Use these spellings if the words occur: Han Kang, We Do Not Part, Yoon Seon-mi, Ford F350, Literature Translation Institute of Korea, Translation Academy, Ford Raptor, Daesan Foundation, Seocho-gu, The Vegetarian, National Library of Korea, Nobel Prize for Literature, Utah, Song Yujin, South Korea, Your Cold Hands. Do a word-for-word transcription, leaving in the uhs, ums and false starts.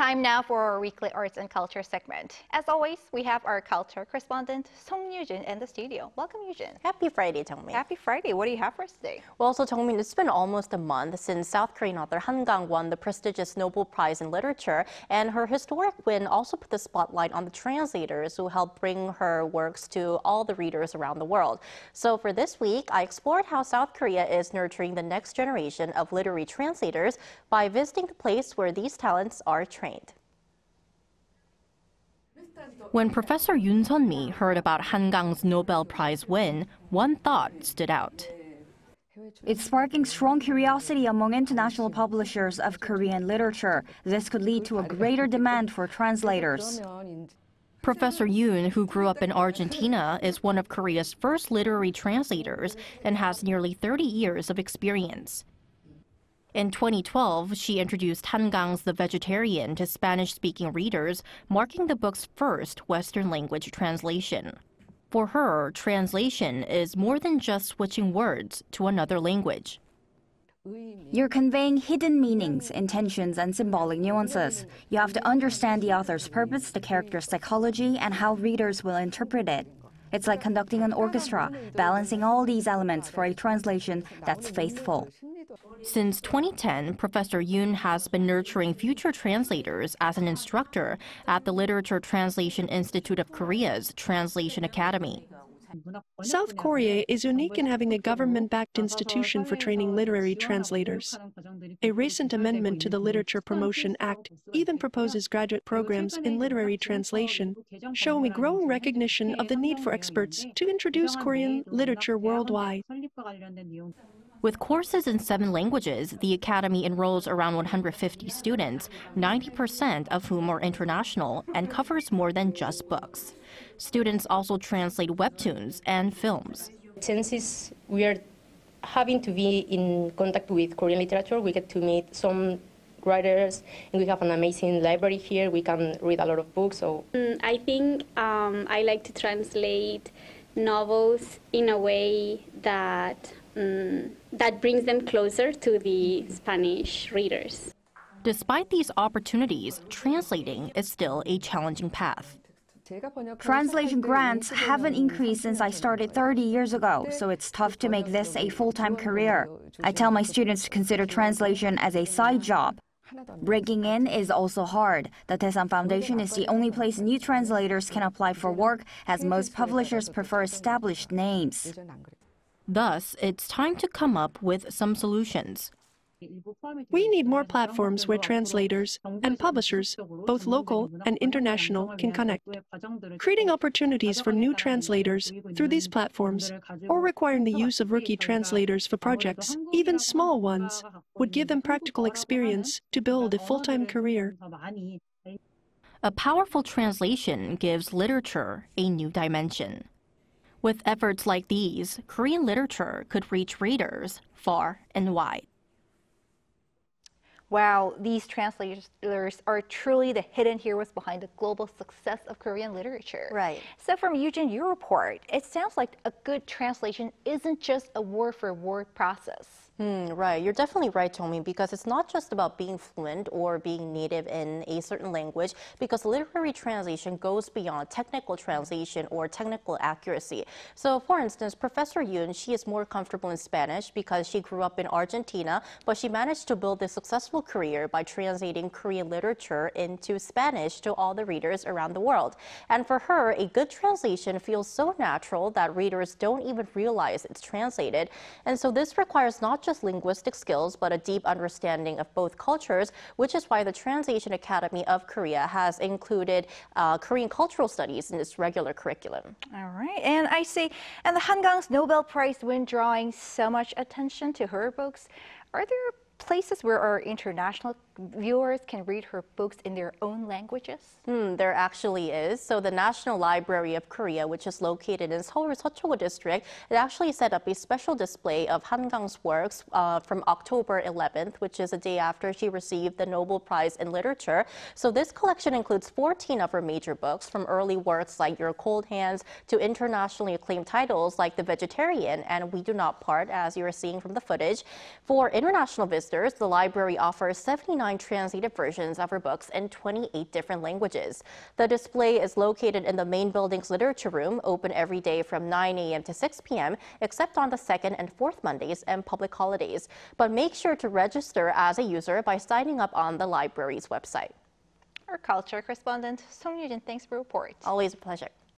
Time now for our weekly Arts and Culture segment. As always, we have our culture correspondent, Song Yujin, in the studio. Welcome, Yujin. Happy Friday, Jeongmin. Happy Friday. What do you have for us today? Well, so Jeongmin, it's been almost a month since South Korean author Han Kang won the prestigious Nobel Prize in Literature, and her historic win also put the spotlight on the translators who helped bring her works to all the readers around the world. So for this week, I explored how South Korea is nurturing the next generation of literary translators by visiting the place where these talents are trained. Trained. When Professor Yoon Seon-mi heard about Han Kang's Nobel Prize win, one thought stood out. It's sparking strong curiosity among international publishers of Korean literature. This could lead to a greater demand for translators. Professor Yoon, who grew up in Argentina, is one of Korea's first literary translators and has nearly thirty years of experience. In twenty twelve, she introduced Han Kang's The Vegetarian to Spanish-speaking readers, marking the book's first Western-language translation. For her, translation is more than just switching words to another language. You're conveying hidden meanings, intentions, and symbolic nuances. You have to understand the author's purpose, the character's psychology, and how readers will interpret it. It's like conducting an orchestra, balancing all these elements for a translation that's faithful. Since twenty ten, Professor Yoon has been nurturing future translators as an instructor at the Literature Translation Institute of Korea's Translation Academy. South Korea is unique in having a government-backed institution for training literary translators. A recent amendment to the Literature Promotion Act even proposes graduate programs in literary translation, showing a growing recognition of the need for experts to introduce Korean literature worldwide. With courses in seven languages, the Academy enrolls around one hundred fifty students, ninety percent of whom are international, and covers more than just books. Students also translate webtoons and films. Since we are having to be in contact with Korean literature, we get to meet some writers, and we have an amazing library here. We can read a lot of books. So. Mm, I think um, I like to translate novels in a way that Mm, that brings them closer to the Spanish readers. Despite these opportunities, translating is still a challenging path. Translation grants haven't increased since I started thirty years ago, so it's tough to make this a full-time career. I tell my students to consider translation as a side job. Breaking in is also hard. The Daesan Foundation is the only place new translators can apply for work, as most publishers prefer established names. Thus, it's time to come up with some solutions. We need more platforms where translators and publishers, both local and international, can connect. Creating opportunities for new translators through these platforms, or requiring the use of rookie translators for projects, even small ones, would give them practical experience to build a full-time career. A powerful translation gives literature a new dimension. With efforts like these, Korean literature could reach readers far and wide. Wow, these translators are truly the hidden heroes behind the global success of Korean literature. Right. So from Yujin, your report, it sounds like a good translation isn't just a word-for-word process. Mm, right, you're definitely right, Tommy, because it's not just about being fluent or being native in a certain language, because literary translation goes beyond technical translation or technical accuracy. So, for instance, Professor Yoon, she is more comfortable in Spanish because she grew up in Argentina, but she managed to build a successful career by translating Korean literature into Spanish to all the readers around the world. And for her, a good translation feels so natural that readers don't even realize it's translated. And so this requires not just linguistic skills, but a deep understanding of both cultures, which is why the Translation Academy of Korea has included uh, Korean cultural studies in its regular curriculum. All right, and I see. And the Han Kang's Nobel Prize win drawing so much attention to her books. Are there places where our international viewers can read her books in their own languages? Hmm, there actually is. So the National Library of Korea, which is located in Seoul's Seocho-gu district, it actually set up a special display of Han Kang's works uh, from October eleventh, which is a day after she received the Nobel Prize in Literature. So this collection includes fourteen of her major books, from early works like Your Cold Hands to internationally acclaimed titles like The Vegetarian and We Do Not Part, as you are seeing from the footage. For international visitors, the library offers seventy-nine online translated versions of her books in twenty-eight different languages. The display is located in the main building's literature room, open every day from nine a m to six p m, except on the second and fourth Mondays and public holidays. But make sure to register as a user by signing up on the library's website. Our culture correspondent, Song Yujin, thanks for your report. Always a pleasure.